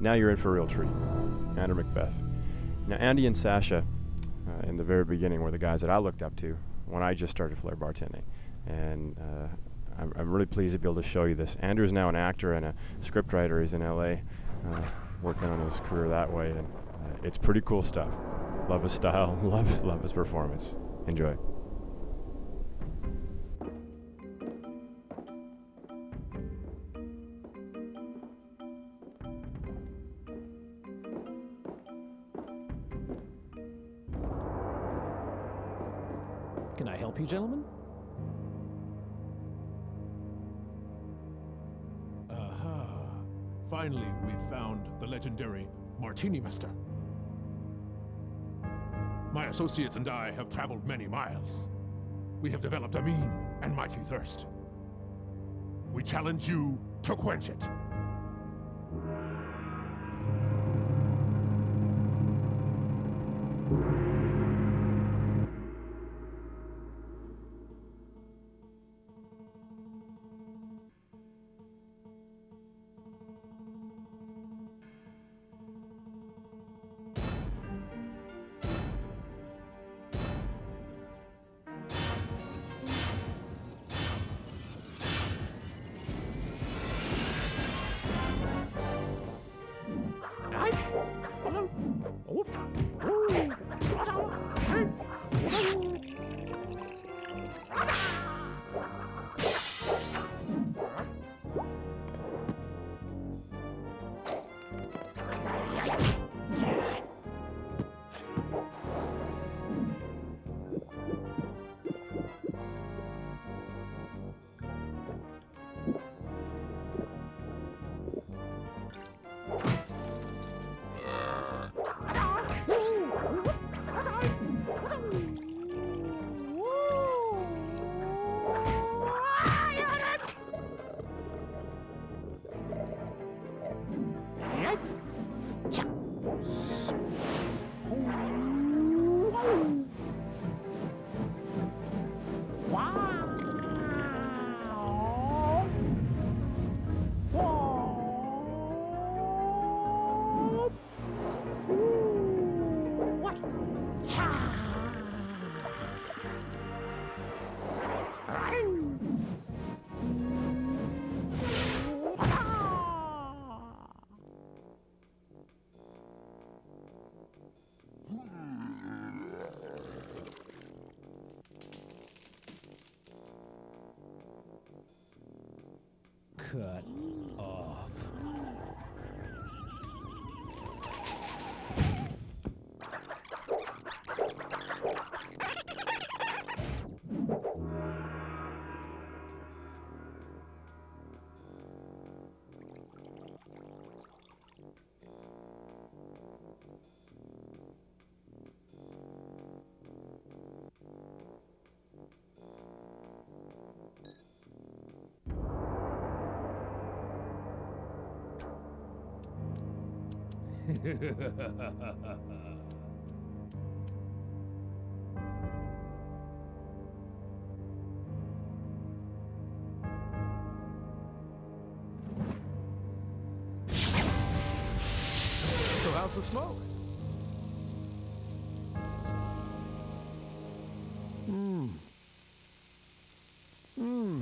now you're in for a real treat. Andrew Macbeth. Now, Andy and Sasha, in the very beginning, were the guys that I looked up to when I just started Flair bartending. And I'm really pleased to be able to show you this. Andrew's now an actor and a scriptwriter. He's in L.A. Working on his career that way. And it's pretty cool stuff. Love his style, love his performance. Enjoy. Can I help you, gentlemen? Aha! Finally, we found the legendary Martini Master. My associates and I have traveled many miles. We have developed a mean and mighty thirst. We challenge you to quench it. Cut off. So how's the smoke? Mmm. Mmm.